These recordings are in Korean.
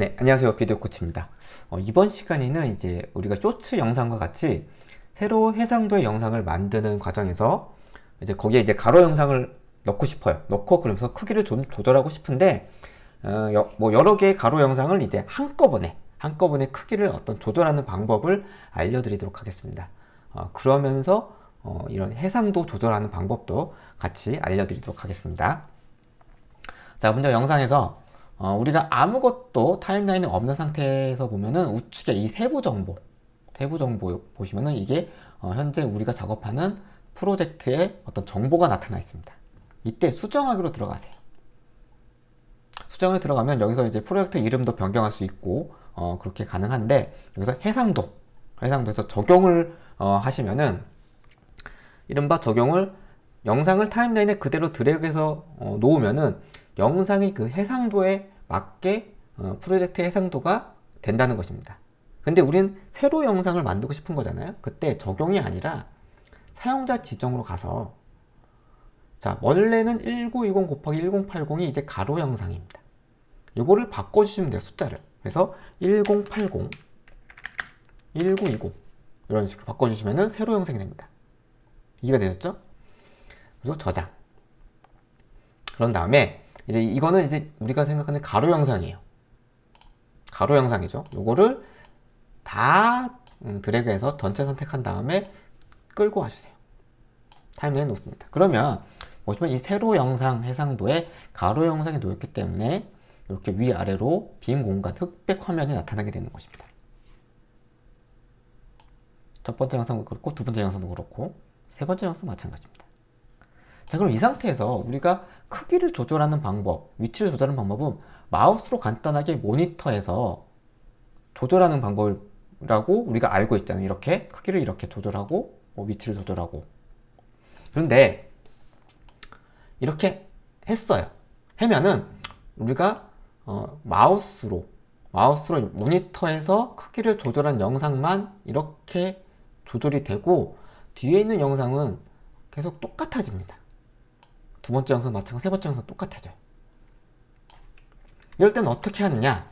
네, 안녕하세요. 비디오 코치입니다. 이번 시간에는 이제 우리가 쇼츠 영상과 같이 세로 해상도의 영상을 만드는 과정에서 이제 거기에 이제 가로 영상을 넣고 싶어요. 넣고 그러면서 크기를 좀 조절하고 싶은데 뭐 여러 개의 가로 영상을 이제 한꺼번에 크기를 어떤 조절하는 방법을 알려드리도록 하겠습니다. 그러면서 이런 해상도 조절하는 방법도 같이 알려드리도록 하겠습니다. 자, 먼저 영상에서 우리가 아무것도 타임라인에 없는 상태에서 보면은 우측에 이 세부 정보 보시면은 이게 현재 우리가 작업하는 프로젝트의 어떤 정보가 나타나 있습니다. 이때 수정하기로 들어가세요. 수정에 들어가면 여기서 이제 프로젝트 이름도 변경할 수 있고 그렇게 가능한데, 여기서 해상도에서 적용을 하시면은 이른바 적용을 영상을 타임라인에 그대로 드래그해서 놓으면은 영상이 그 해상도에 맞게 프로젝트의 해상도가 된다는 것입니다. 근데 우린 세로 영상을 만들고 싶은 거잖아요. 그때 적용이 아니라 사용자 지정으로 가서, 자, 원래는 1920 곱하기 1080이 이제 가로 영상입니다. 이거를 바꿔주시면 돼요, 숫자를. 그래서 1080, 1920 이런 식으로 바꿔주시면은 세로 영상이 됩니다. 이해가 되셨죠? 그래서 저장. 그런 다음에 이제 이거는 이제 우리가 생각하는 가로 영상이에요. 가로 영상이죠. 요거를 다 드래그해서 전체 선택한 다음에 끌고 와주세요. 타임라인 놓습니다. 그러면 보시면 이 세로 영상 해상도에 가로 영상이 놓였기 때문에 이렇게 위아래로 빈 공간 흑백 화면이 나타나게 되는 것입니다. 첫 번째 영상도 그렇고 두 번째 영상도 그렇고 세 번째 영상도 마찬가지입니다. 자, 그럼 이 상태에서 우리가 크기를 조절하는 방법, 위치를 조절하는 방법은 마우스로 간단하게 모니터에서 조절하는 방법이라고 우리가 알고 있잖아요. 이렇게 크기를 이렇게 조절하고 위치를 조절하고. 그런데 이렇게 했어요. 하면은 우리가 마우스로 모니터에서 크기를 조절한 영상만 이렇게 조절이 되고, 뒤에 있는 영상은 계속 똑같아집니다. 두 번째 영상 마찬가지, 세 번째 영상 똑같아져요. 이럴 땐 어떻게 하느냐?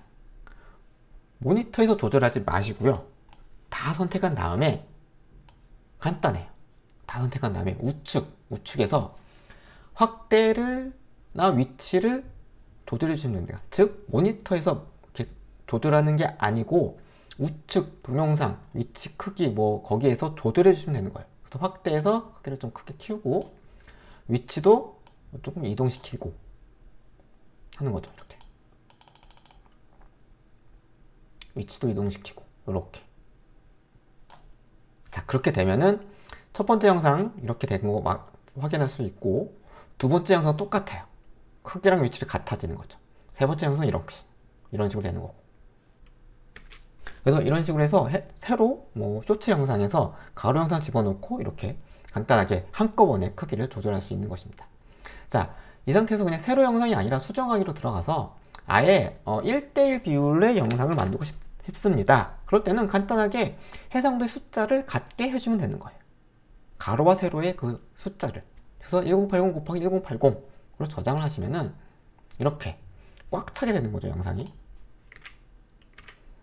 모니터에서 조절하지 마시고요. 다 선택한 다음에, 간단해요. 다 선택한 다음에 우측에서 확대나 위치를 조절해 주시면 됩니다. 즉, 모니터에서 이렇게 조절하는 게 아니고 우측 동영상 위치 크기 뭐 거기에서 조절해 주시면 되는 거예요. 그래서 확대해서 크기를 좀 크게 키우고 위치도 조금 이동시키고 하는 거죠. 이렇게 위치도 이동시키고 이렇게. 자, 그렇게 되면은 첫 번째 영상 이렇게 된 거 막 확인할 수 있고, 두 번째 영상 똑같아요. 크기랑 위치를 같아지는 거죠. 세 번째 영상 이렇게 이런 식으로 되는 거고. 그래서 이런 식으로 해서 새로 뭐 쇼츠 영상에서 가로 영상 집어넣고 이렇게 간단하게 한꺼번에 크기를 조절할 수 있는 것입니다. 자, 이 상태에서 그냥 세로 영상이 아니라 수정하기로 들어가서 아예 1:1 비율의 영상을 만들고 싶습니다. 그럴 때는 간단하게 해상도의 숫자를 같게 해주면 되는 거예요. 가로와 세로의 그 숫자를. 그래서 1080 곱하기 1080으로 저장을 하시면은 이렇게 꽉 차게 되는 거죠, 영상이.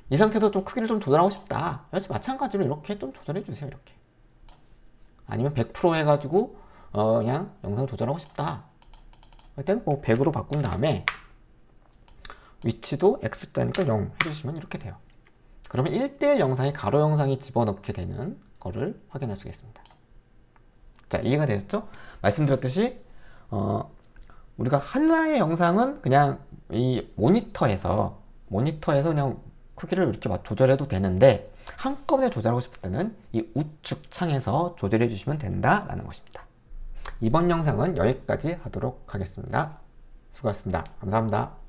이 상태에서 좀 크기를 좀 조절하고 싶다. 역시 마찬가지로 이렇게 좀 조절해 주세요, 이렇게. 아니면 100% 해가지고 그냥 영상 조절하고 싶다. 일단 뭐 100으로 바꾼 다음에 위치도 X자니까 0 해주시면 이렇게 돼요. 그러면 1:1 영상이 가로 영상이 집어넣게 되는 거를 확인할 수 있습니다. 자, 이해가 되셨죠? 말씀드렸듯이 우리가 하나의 영상은 그냥 이 모니터에서 그냥 크기를 이렇게 조절해도 되는데, 한꺼번에 조절하고 싶을 때는 이 우측 창에서 조절해 주시면 된다라는 것입니다. 이번 영상은 여기까지 하도록 하겠습니다. 수고하셨습니다. 감사합니다.